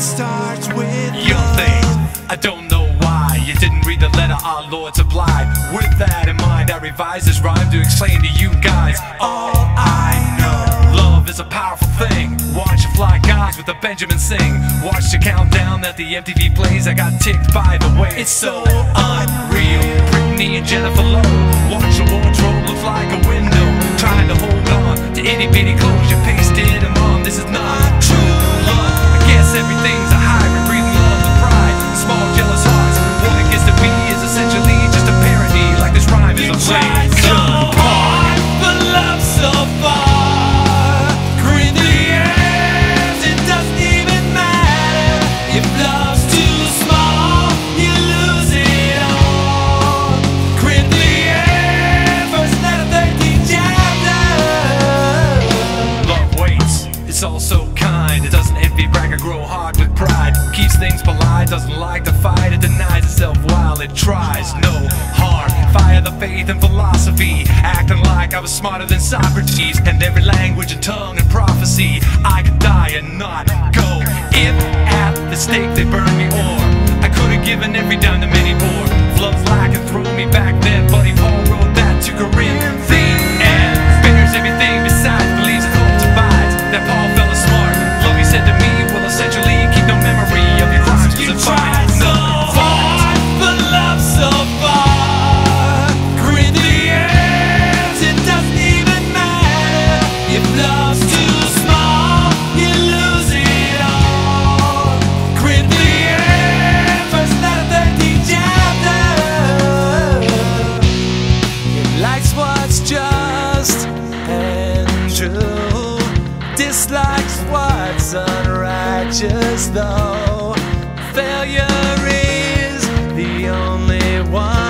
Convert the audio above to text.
it starts with young things. I don't know why you didn't read the letter our Lord supplied. With that in mind, I revised this rhyme to explain to you guys all I know. Love is a powerful thing. Watch the Fly Guys with the Benjamin sing. Watch the countdown that the MTV plays. I got ticked by the way. It's so unreal. Britney and Jennifer Lowe. Watch the wardrobe look like a window. Trying to hold on to itty bitty clothes you pasted them on. This is not true love. I guess everything's a hybrid breeding love and pride. Small jealous hearts. What it gets to be is essentially just a parody. Like this rhyme is a play. You tried so hard, but love so far. It's also kind, it doesn't envy, brag, or grow hard with pride. Keeps things polite, doesn't like to fight. It denies itself while it tries. No harm, fire the faith and philosophy. Acting like I was smarter than Socrates. And every language and tongue and prophecy. I could die and not go. If at the stake they burn me or I could have given every dime to many more. Love's like and throw me back then. Buddy Paul wrote that to Corinth. The end, fingers everything besides believes it holds a vibe. That Paul fella smart, love he said to me, will essentially keep no memory of your crimes. You tried so hard, but love so far. In the end, it doesn't even matter. If love's too small, you lose it all. In the end, first letter, 13th chapter. If life's what's just and true, dislikes what's unrighteous though, failure is the only one.